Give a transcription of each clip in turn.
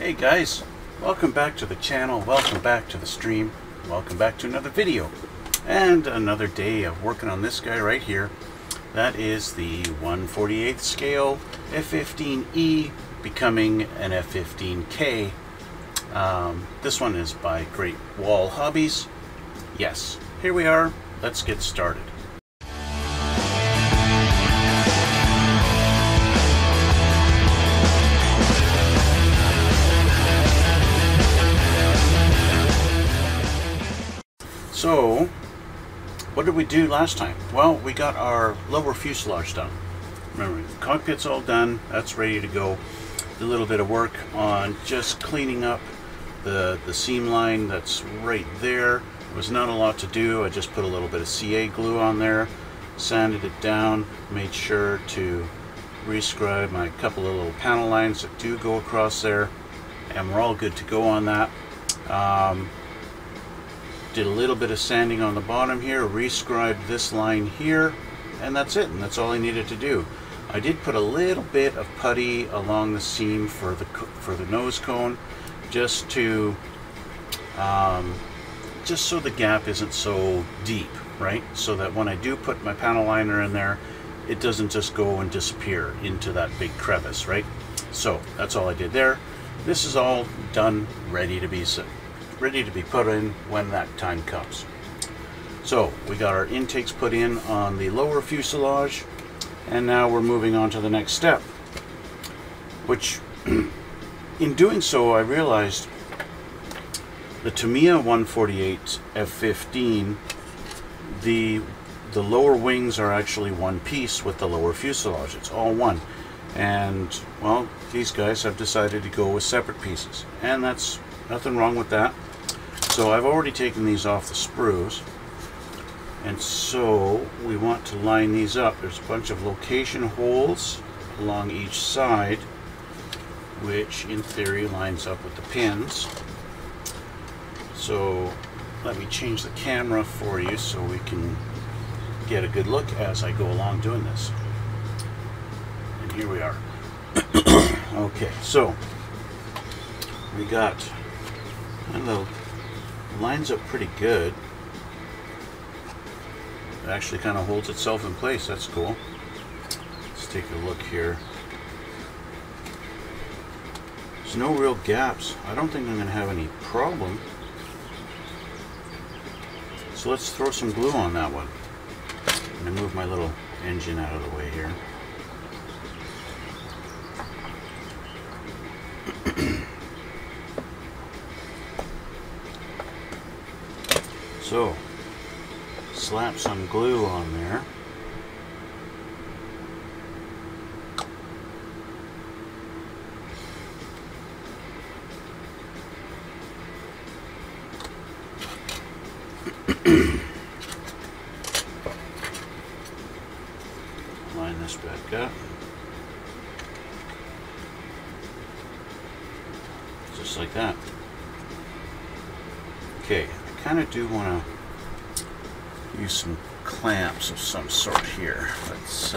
Hey guys, welcome back to the channel, welcome back to the stream, welcome back to another video and another day of working on this guy right here. That is the 1/48 scale F-15E becoming an F-15K. This one is by Great Wall Hobbies. Yes, here we are, let's get started. So, what did we do last time? Well, we got our lower fuselage done. Remember, the cockpit's all done, that's ready to go. A little bit of work on just cleaning up the seam line that's right there. It was not a lot to do. I just put a little bit of CA glue on there, sanded it down, made sure to rescribe my couple of little panel lines that do go across there, and we're all good to go on that. Did a little bit of sanding on the bottom here, rescribed this line here, and that's it, and that's all I needed to do. I did put a little bit of putty along the seam for the nose cone, just to just so the gap isn't so deep, right? So that when I do put my panel liner in there, it doesn't just go and disappear into that big crevice, right? So that's all I did there. This is all done, ready to be put in when that time comes. So we got our intakes put in on the lower fuselage, and now we're moving on to the next step, which in doing so I realized the Tamiya 1/48 F-15, the lower wings are actually one piece with the lower fuselage. It's all one, and well, these guys have decided to go with separate pieces, and that's nothing wrong with that. So I've already taken these off the sprues, and so we want to line these up. There's a bunch of location holes along each side, which in theory lines up with the pins. So let me change the camera for you so we can get a good look as I go along doing this. And here we are. Okay, so we got, and the lines up pretty good. It actually kind of holds itself in place. That's cool. Let's take a look here. There's no real gaps. I don't think I'm going to have any problem. So let's throw some glue on that one. I'm going to move my little engine out of the way here. So, slap some glue on there. Line this back up. Just like that. Okay, I kind of do want to use some clamps of some sort here. Let's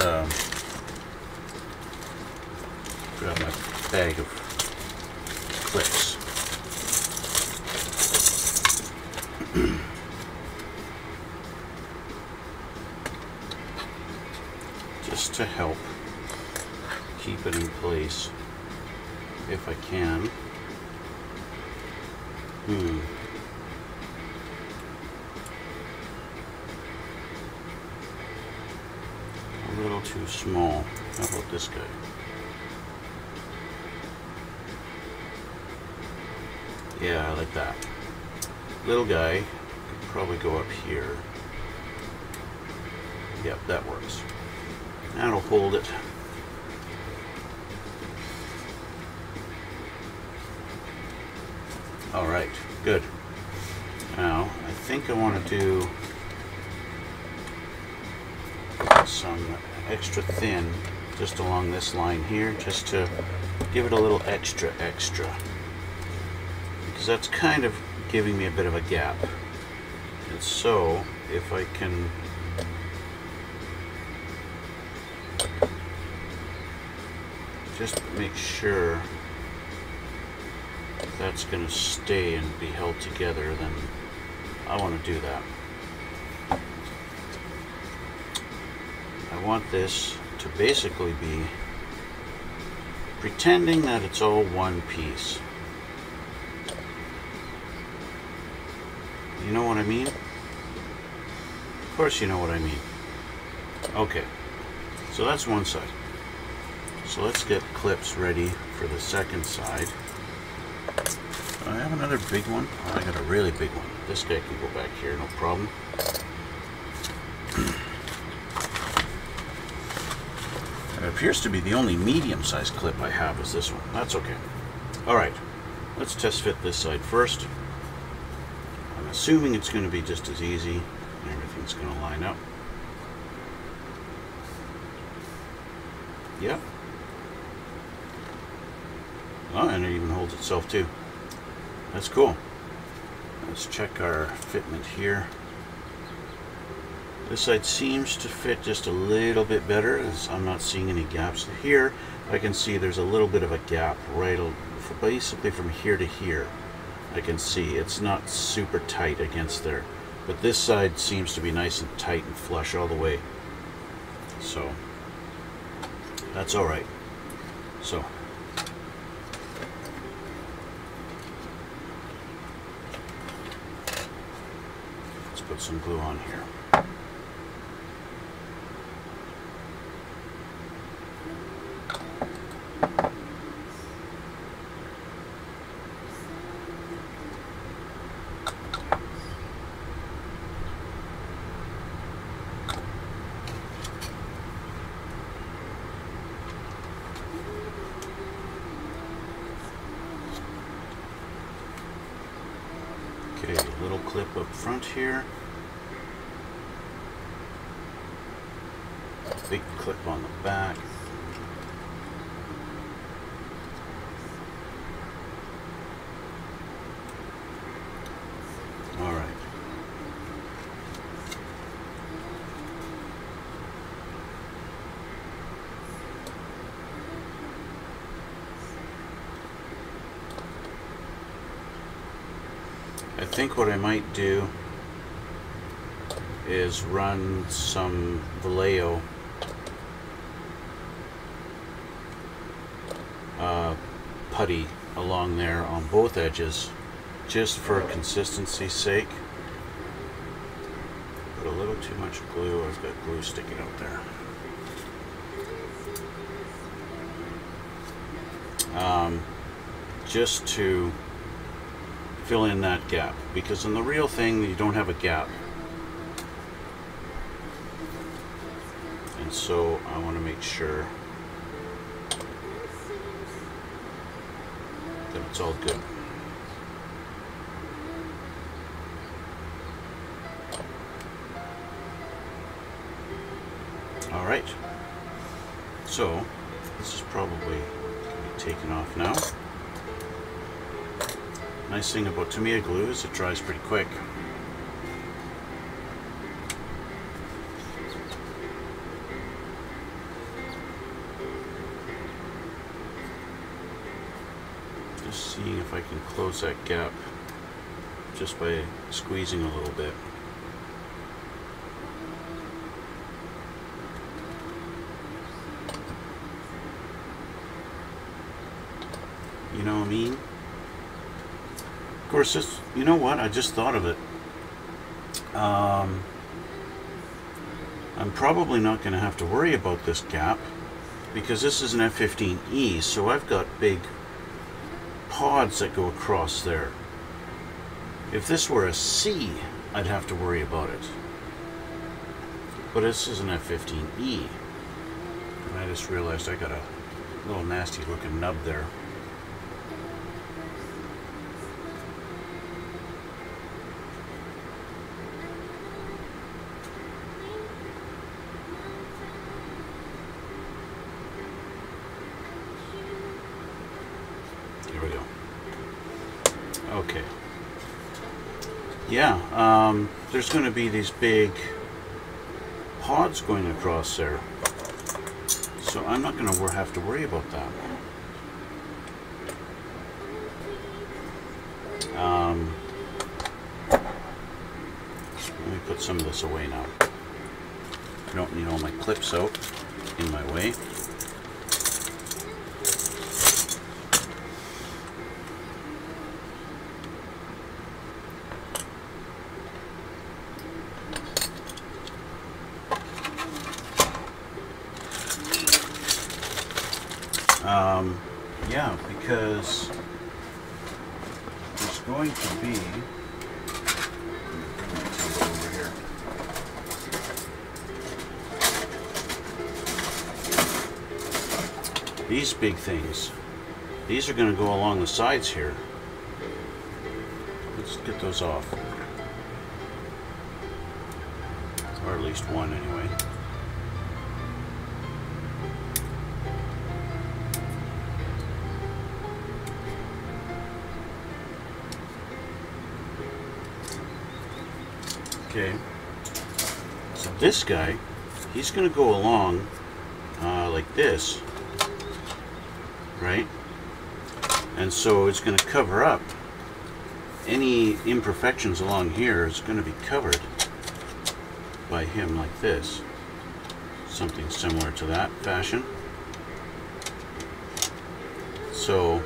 grab my bag of clips. Just to help keep it in place if I can. A little too small. How about this guy? Yeah, I like that. Little guy could probably go up here. Yep, that works. That'll hold it. Alright, good. Now, I think I want to do some extra thin just along this line here, just to give it a little extra, because that's kind of giving me a bit of a gap. And so if I can just make sure If that's going to stay and be held together, then I want to do that. I want this to basically be pretending that it's all one piece. You know what I mean? Of course you know what I mean. Okay, so that's one side. So let's get clips ready for the second side. I have another big one. Oh, I got a really big one. This guy can go back here, no problem. It appears to be the only medium-sized clip I have is this one. That's okay. Alright, let's test fit this side first. I'm assuming it's going to be just as easy and everything's going to line up. Yep. Oh, and it even holds itself too. That's cool. Let's check our fitment here. This side seems to fit just a little bit better, as I'm not seeing any gaps here. I can see there's a little bit of a gap right basically from here to here. I can see it's not super tight against there, but this side seems to be nice and tight and flush all the way. So that's all right. So let's put some glue on here. Here, big clip on the back. All right. I think what I might do is run some Vallejo putty along there on both edges, just for consistency's sake. Put a little too much glue. I've got glue sticking out there. Just to fill in that gap, because in the real thing you don't have a gap. So I want to make sure that it's all good. All right. So this is probably going to be taken off now. Nice thing about Tamiya glue is it dries pretty quick. Seeing if I can close that gap just by squeezing a little bit. You know what I mean? Of course, this, you know what? I just thought of it. I'm probably not going to have to worry about this gap, because this is an F-15E, so I've got big pods that go across there. If this were a C, I'd have to worry about it. But this is an F-15E. And I just realized I got a little nasty looking nub there. Yeah, there's going to be these big pods going across there, so I'm not going to have to worry about that. Let me put some of this away now. I don't need all my clips out in my way. Yeah, because there's going to be, over here, these big things. These are going to go along the sides here. Let's get those off, or at least one anyway. Okay, so this guy, he's going to go along like this, right? And so it's going to cover up any imperfections along here. It's going to be covered by him like this, something similar to that fashion. So,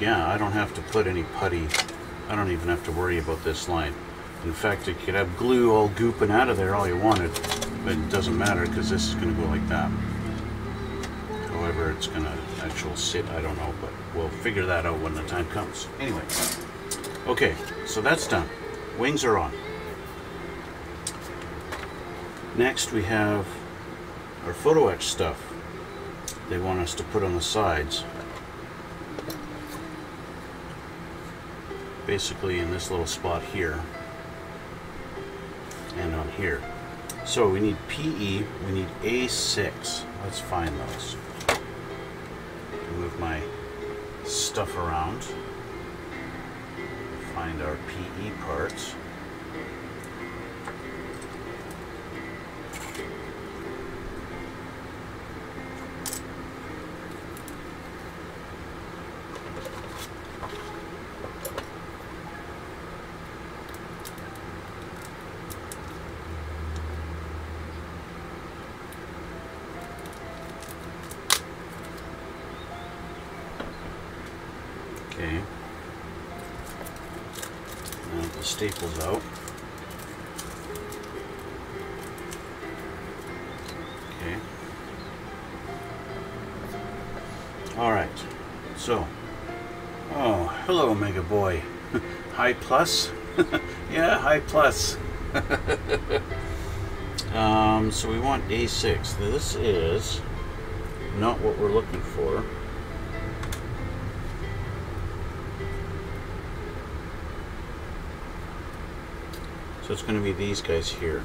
yeah, I don't have to put any putty. I don't even have to worry about this line. In fact, you could have glue all gooping out of there all you wanted, but it doesn't matter because this is going to go like that. However it's going to actually sit, I don't know, but we'll figure that out when the time comes. Anyway, okay, so that's done. Wings are on. Next we have our photo etch stuff they want us to put on the sides. Basically in this little spot here. And on here. So we need PE, we need A6. Let's find those. Move my stuff around. Find our PE parts. Okay, now the staples out. Okay. Alright, so, oh, hello Mega Boy. High plus? Yeah, high plus. So we want A6. This is not what we're looking for. So it's going to be these guys here.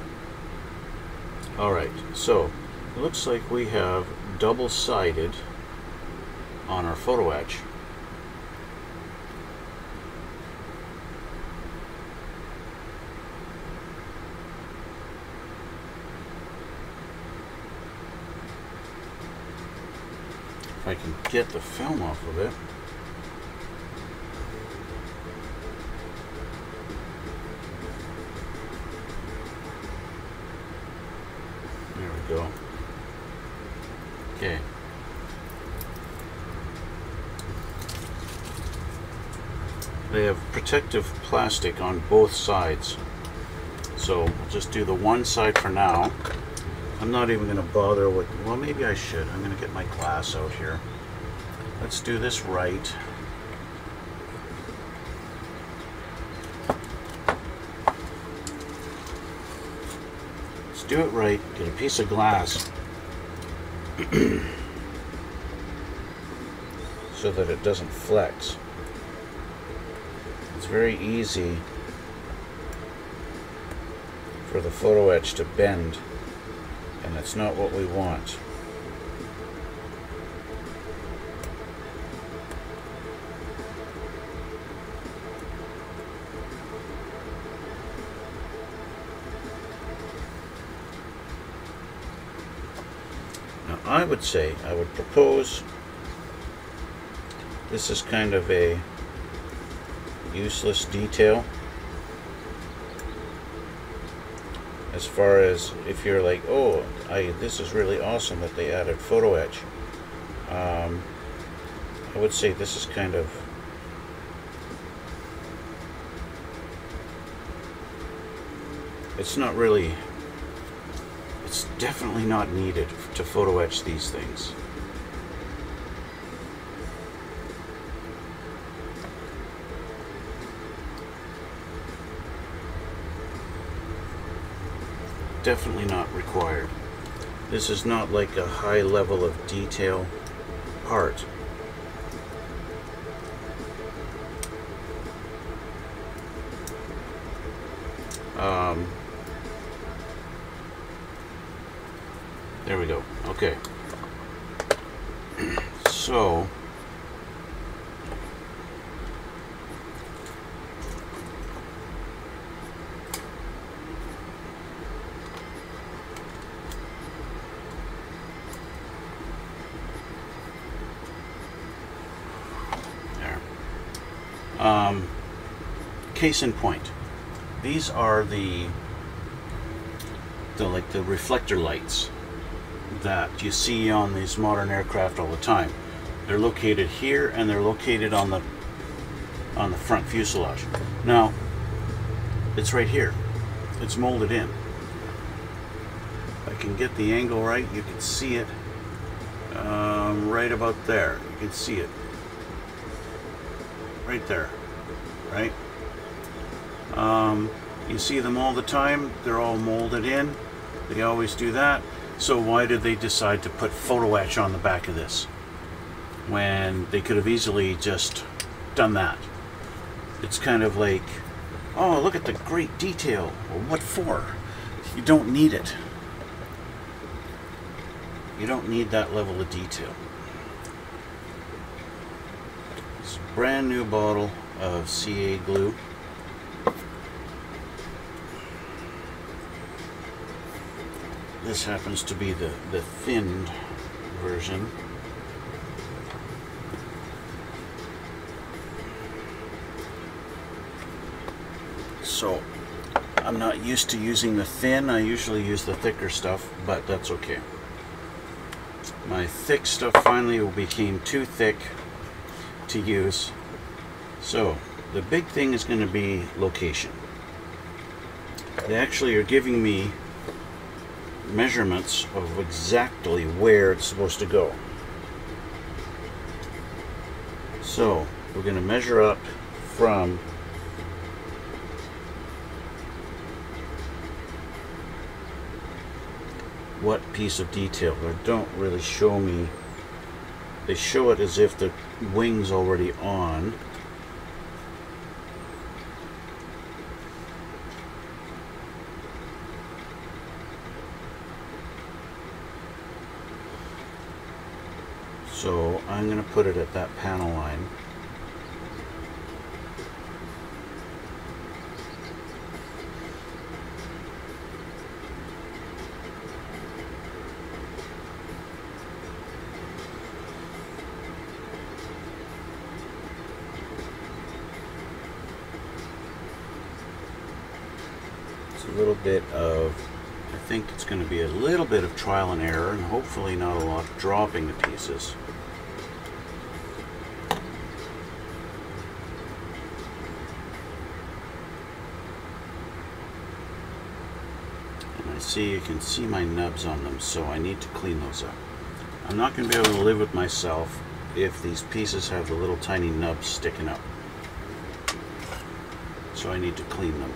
Alright, so it looks like we have double-sided on our photo etch. If I can get the film off of it. Go. Okay. They have protective plastic on both sides. So I'll just do the one side for now. I'm not even going to bother with, well, maybe I should. I'm going to get my glass out here. Let's do this right. Do it right, get a piece of glass so that it doesn't flex. It's very easy for the photo etch to bend, and that's not what we want. I would say, I would propose, this is kind of a useless detail. As far as if you're like, oh, this is really awesome that they added photo etch. I would say this is kind of it's definitely not needed to photo etch these things. Definitely not required. This is not like a high level of detail part. There we go. Okay. So case in point, these are the reflector lights that you see on these modern aircraft all the time. They're located here and they're located on the front fuselage. Now it's right here. It's molded in. I can get the angle right. You can see it right about there. You can see it right there, right? You see them all the time. They're all molded in. They always do that. So why did they decide to put photo etch on the back of this when they could have easily just done that? It's kind of like, oh, look at the great detail. Well, what for? You don't need it. You don't need that level of detail. It's a brand new bottle of CA glue. This happens to be the thinned version. So I'm not used to using the thin. I usually use the thicker stuff, but that's okay. My thick stuff finally became too thick to use. So the big thing is going to be location. They actually are giving me measurements of exactly where it's supposed to go. So we're going to measure up from what piece of detail. They don't really show me. They show it as if the wing's already on. So I'm going to put it at that panel line. It's a little bit of, I think it's going to be a little bit of trial and error, and hopefully not a lot of dropping the pieces. See, you can see my nubs on them, so I need to clean those up. I'm not going to be able to live with myself if these pieces have the little tiny nubs sticking up. So I need to clean them.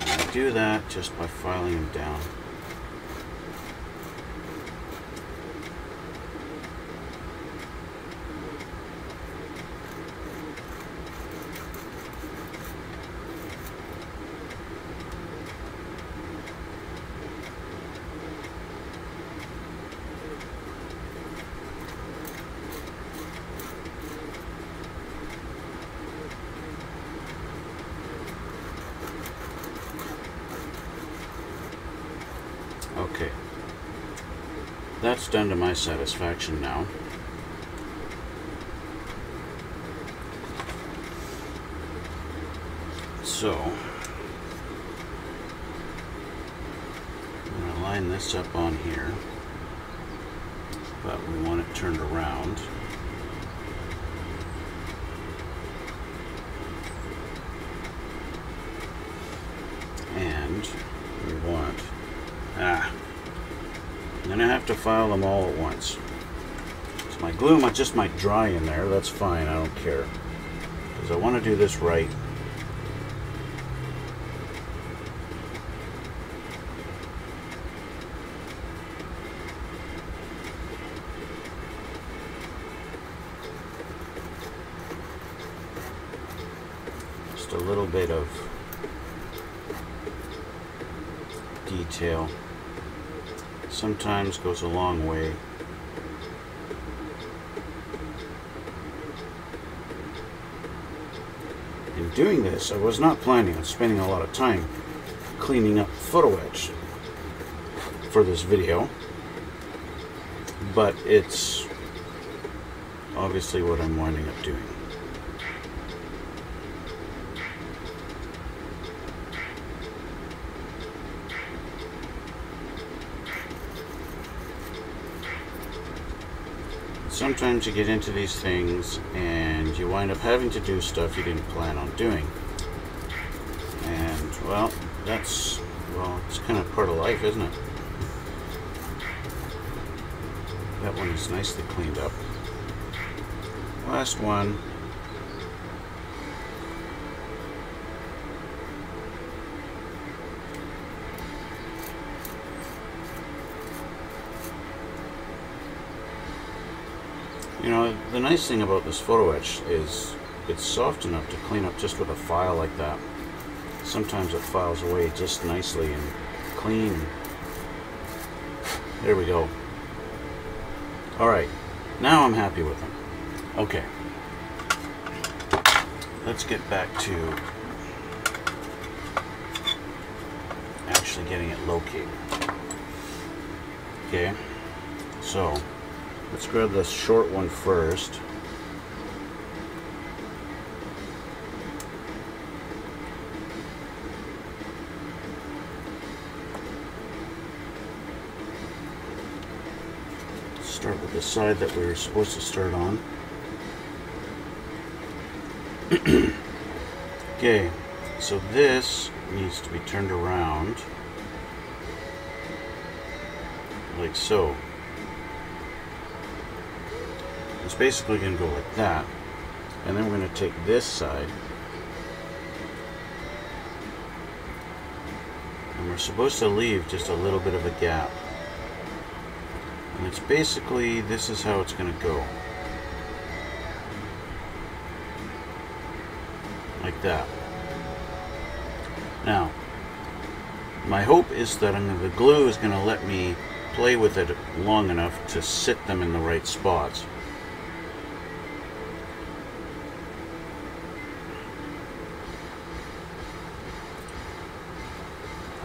And I do that just by filing them down. that's done to my satisfaction now. So, I'm going to line this up on here, but we want it turned around. And we want, I'm going to have to file them all at once. So my glue just might dry in there, that's fine, I don't care. Because I want to do this right. Just a little bit of detail sometimes goes a long way. In doing this, I was not planning on spending a lot of time cleaning up photo etch for this video, but it's obviously what I'm winding up doing. Sometimes you get into these things and you wind up having to do stuff you didn't plan on doing. And, well, that's, well, it's kind of part of life, isn't it? That one is nicely cleaned up. Last one. You know, the nice thing about this photo etch is it's soft enough to clean up just with a file like that. Sometimes it files away just nicely and clean. There we go. Alright, now I'm happy with them. Okay. Let's get back to actually getting it located. Okay, so let's grab this short one first. Start with the side that we were supposed to start on. Okay, so this needs to be turned around like so. It's basically going to go like that, and then we're going to take this side, and we're supposed to leave just a little bit of a gap, and it's basically, this is how it's going to go, like that. Now, my hope is that the glue is going to let me play with it long enough to sit them in the right spots.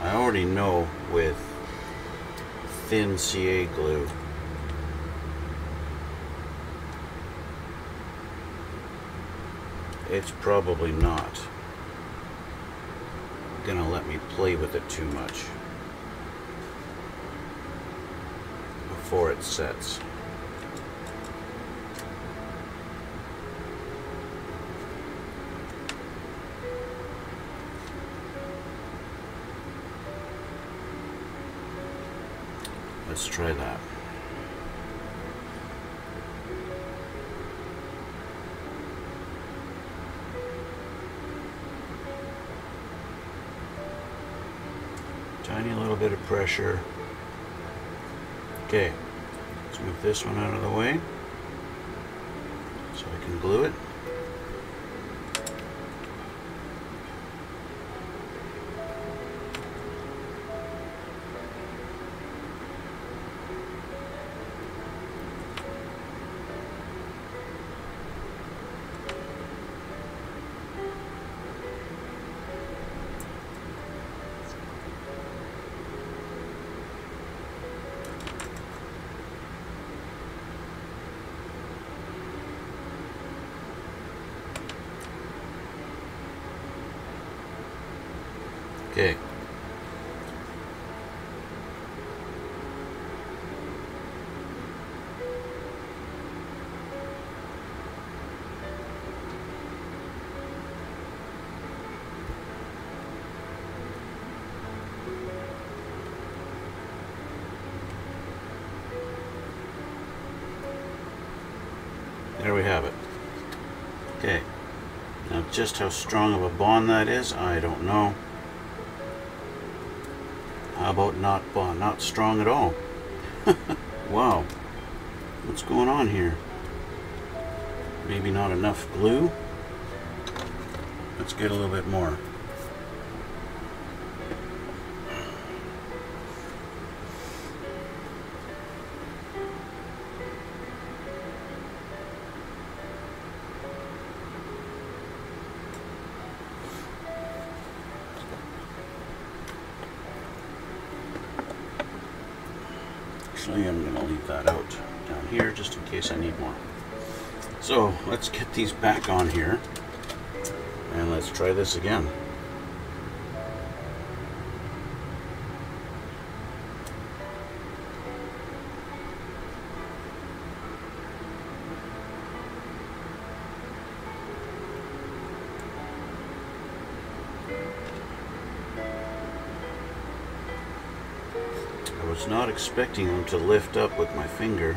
I already know with thin CA glue it's probably not gonna let me play with it too much before it sets. Let's try that. Tiny little bit of pressure. Okay, let's move this one out of the way so I can glue it. Okay. There we have it. Okay. Now just how strong of a bond that is, I don't know. How about not bond? Not strong at all. Wow. What's going on here? Maybe not enough glue? Let's get a little bit more. I'm going to leave that out down here just in case I need more. So let's get these back on here and let's try this again. I was not expecting them to lift up with my finger.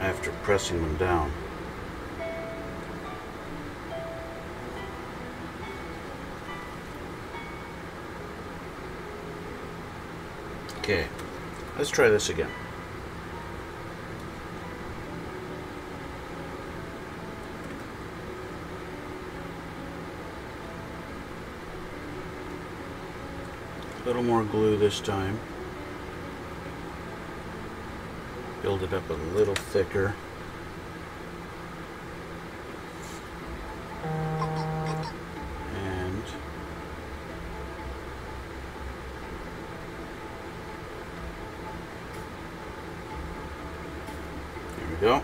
After pressing them down. Okay, let's try this again. A little more glue this time. Build it up a little thicker. And there we go.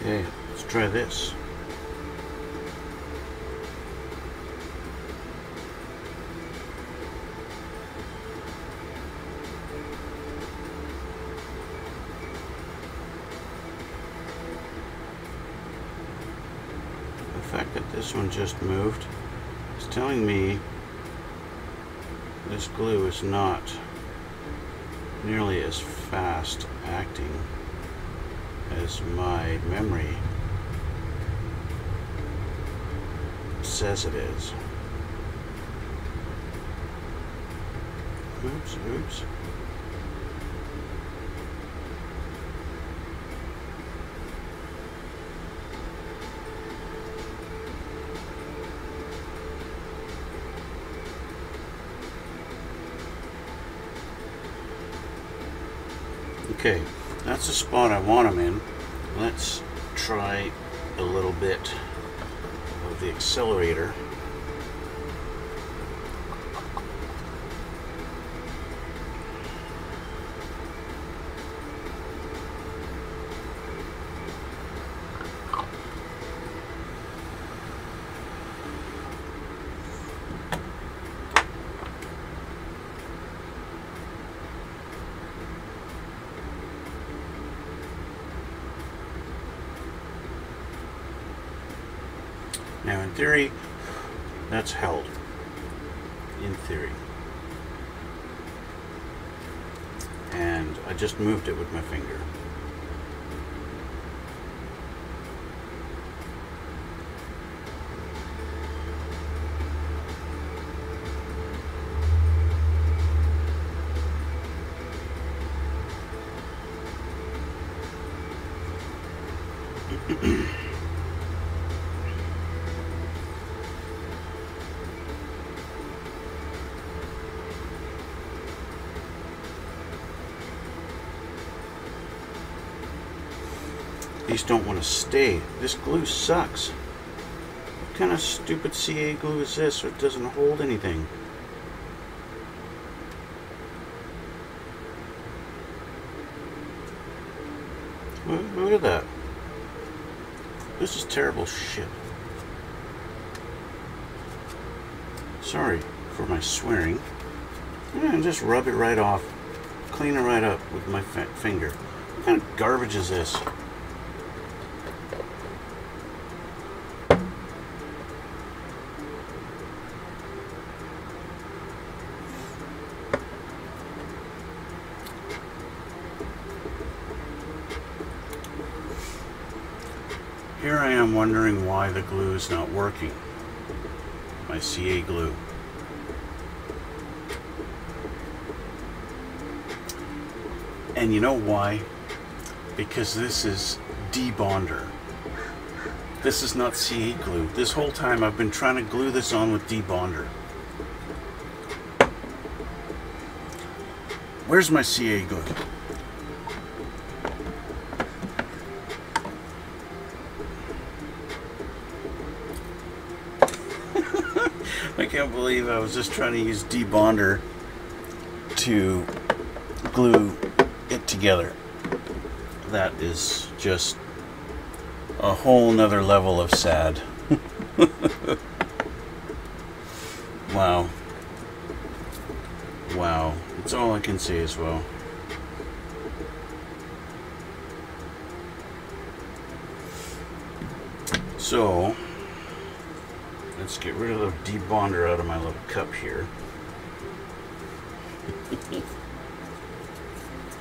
Okay, let's try this. The fact that this one just moved is telling me this glue is not nearly as fast acting as my memory says it is. Oops, oops. Okay. That's the spot I want them in. Let's try a little bit of the accelerator. Now in theory, that's held. In theory. And I just moved it with my finger. these don't want to stay. This glue sucks. What kind of stupid CA glue is this? It doesn't hold anything. Look at that. This is terrible shit. Sorry for my swearing. And just rub it right off. Clean it right up with my finger. What kind of garbage is this? Here I am wondering why the glue is not working. My CA glue. And you know why? Because this is debonder. This is not CA glue. This whole time I've been trying to glue this on with debonder. Where's my CA glue? I can't believe I was just trying to use debonder to glue it together. That is just a whole nother level of sad. Wow. Wow. That's all I can say as well. So, let's get rid of the debonder out of my little cup here.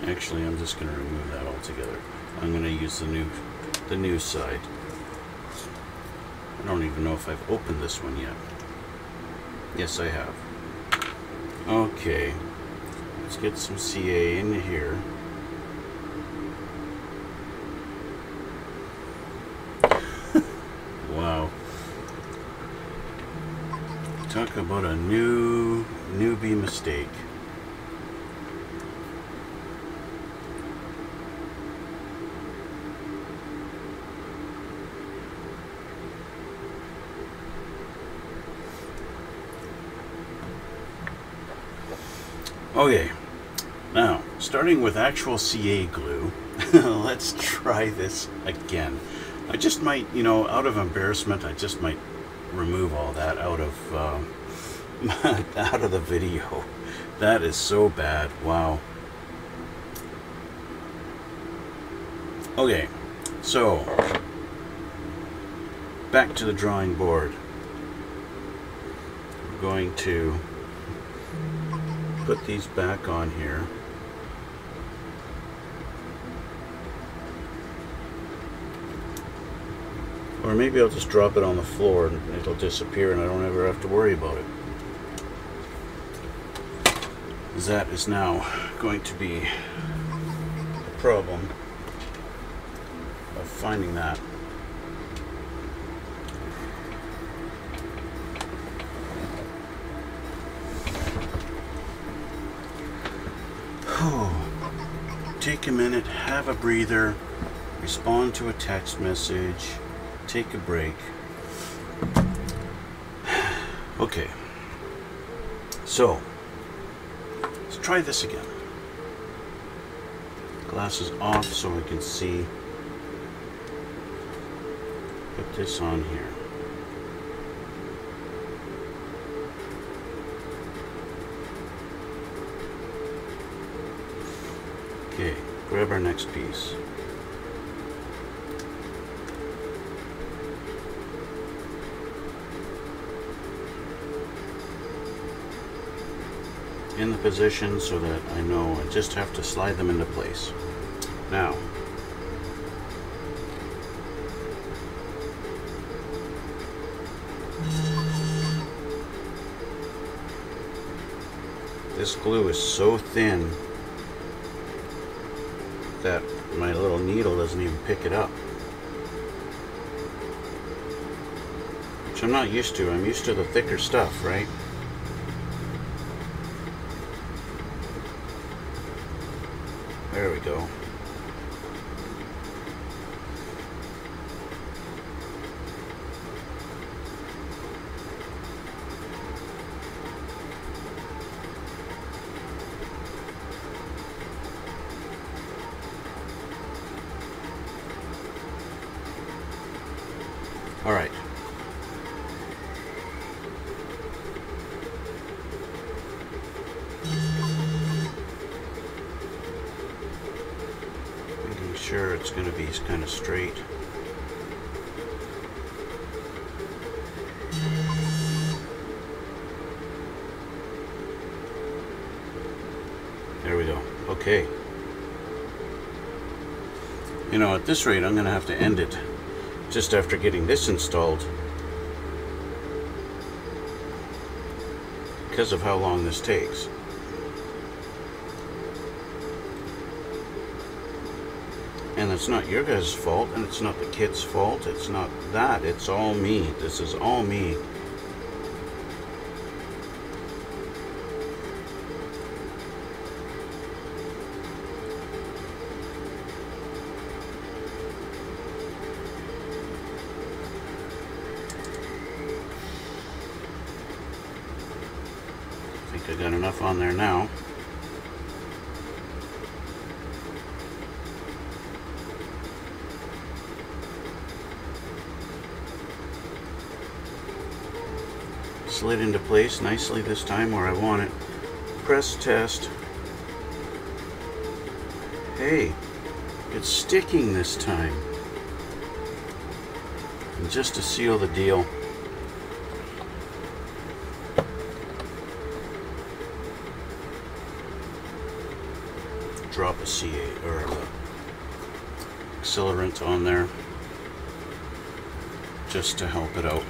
Actually, I'm just going to remove that altogether. I'm going to use the new side. I don't even know if I've opened this one yet. Yes, I have. Okay, let's get some CA in here. Wow. Talk about a newbie mistake. Okay, now starting with actual CA glue, let's try this again. I just might, you know, out of embarrassment, I just might remove all that out of the video. That is so bad. Wow. Okay, so back to the drawing board. I'm going to put these back on here. Or maybe I'll just drop it on the floor and it'll disappear and I don't ever have to worry about it. That is now going to be a problem of finding that. Take a minute, have a breather, respond to a text message, take a break. Okay, so let's try this again. Glasses off so I can see. Put this on here. Okay, grab our next piece. In the position so that I know I just have to slide them into place. Now, this glue is so thin that my little needle doesn't even pick it up, which I'm not used to. I'm used to the thicker stuff, right? There we go. sure it's going to be kind of straight. There we go. Okay. You know, at this rate, I'm going to have to end it just after getting this installed, because of how long this takes. And it's not your guys' fault, and it's not the kid's fault, it's not that, it's all me. This is all me. I've got enough on there now. Slid into place nicely this time where I want it. Press test. Hey, it's sticking this time. And just to seal the deal, drop a CA or a accelerant on there just to help it out.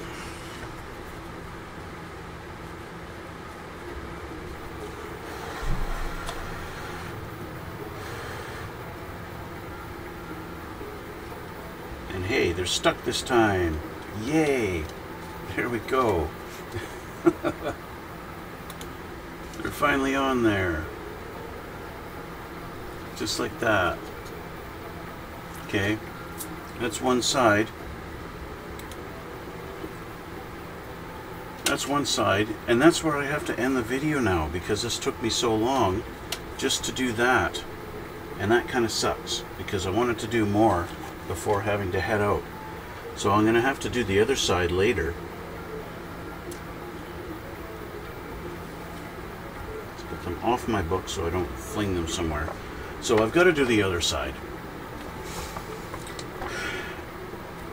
And hey, they're stuck this time. Yay! There we go. They're finally on there. Just like that. Okay, that's one side. That's one side, and that's where I have to end the video now, because this took me so long just to do that. And that kind of sucks, because I wanted to do more before having to head out. So I'm going to have to do the other side later. Let's get them off my book so I don't fling them somewhere. So I've got to do the other side,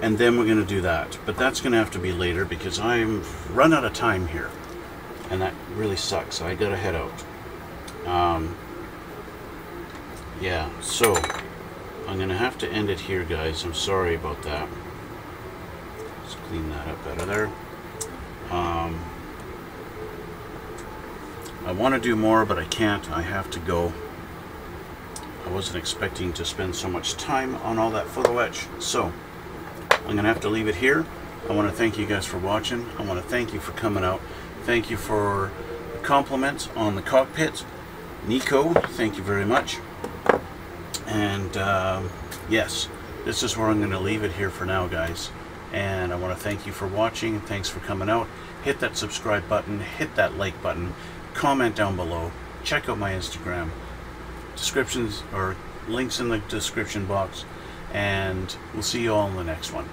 and then we're going to do that, but that's going to have to be later because I'm run out of time here, and that really sucks. I got to head out. Yeah, so I'm going to have to end it here, guys. I'm sorry about that. Let's clean that up out of there. I want to do more, but I can't. I have to go. I wasn't expecting to spend so much time on all that photo etch, so I'm gonna have to leave it here. I want to thank you guys for watching. I want to thank you for coming out. Thank you for the compliments on the cockpit, Nico. Thank you very much. And yes, this is where I'm gonna leave it here for now, guys. And I want to thank you for watching. Thanks for coming out. Hit that subscribe button, hit that like button, comment down below, check out my Instagram. Descriptions or links in the description box, and we'll see you all in the next one.